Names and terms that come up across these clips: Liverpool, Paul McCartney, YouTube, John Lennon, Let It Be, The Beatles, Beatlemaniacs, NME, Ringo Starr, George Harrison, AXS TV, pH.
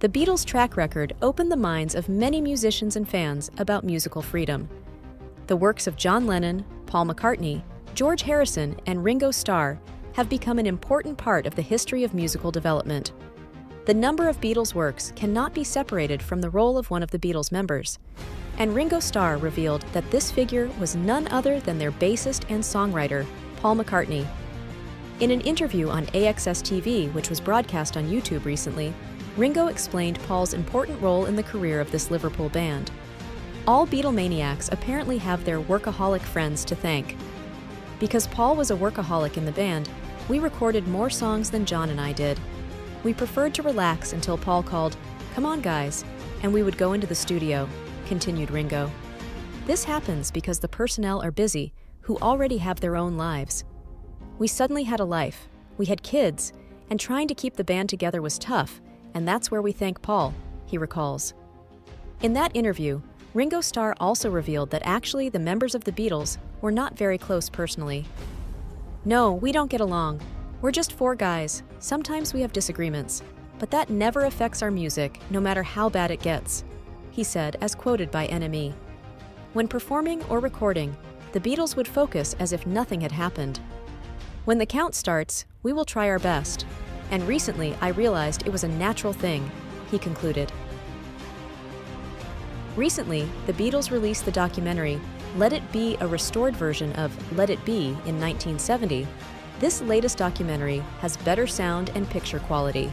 The Beatles' track record opened the minds of many musicians and fans about musical freedom. The works of John Lennon, Paul McCartney, George Harrison, and Ringo Starr have become an important part of the history of musical development. The number of Beatles works cannot be separated from the role of one of the Beatles members, and Ringo Starr revealed that this figure was none other than their bassist and songwriter, Paul McCartney. In an interview on AXS TV, which was broadcast on YouTube recently, Ringo explained Paul's important role in the career of this Liverpool band. All Beatlemaniacs apparently have their workaholic friends to thank. Because Paul was a workaholic in the band, we recorded more songs than John and I did. We preferred to relax until Paul called, "Come on, guys," and we would go into the studio," continued Ringo. This happens because the personnel are busy, who already have their own lives. We suddenly had a life, we had kids, and trying to keep the band together was tough, and that's where we thank Paul, he recalls. In that interview, Ringo Starr also revealed that actually the members of the Beatles were not very close personally. "No, we don't get along. We're just four guys. Sometimes we have disagreements, but that never affects our music, no matter how bad it gets," he said, as quoted by NME. When performing or recording, the Beatles would focus as if nothing had happened. "When the count starts, we will try our best. And recently I realized it was a natural thing," he concluded. Recently, the Beatles released the documentary Let It Be, a restored version of Let It Be in 1970, This latest documentary has better sound and picture quality.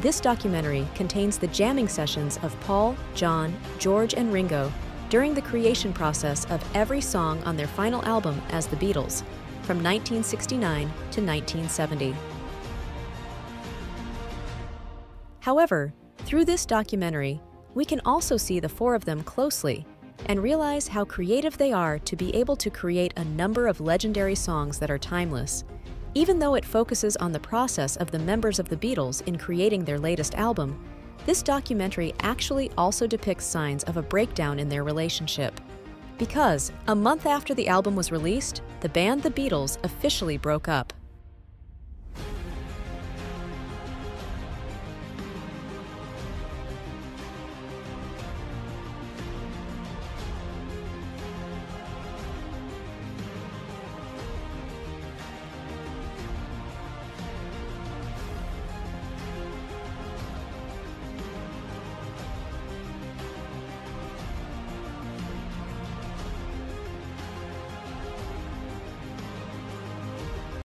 This documentary contains the jamming sessions of Paul, John, George, and Ringo during the creation process of every song on their final album as the Beatles, from 1969 to 1970. However, through this documentary, we can also see the four of them closely and realize how creative they are to be able to create a number of legendary songs that are timeless. Even though it focuses on the process of the members of the Beatles in creating their latest album, this documentary actually also depicts signs of a breakdown in their relationship. Because a month after the album was released, the band The Beatles officially broke up.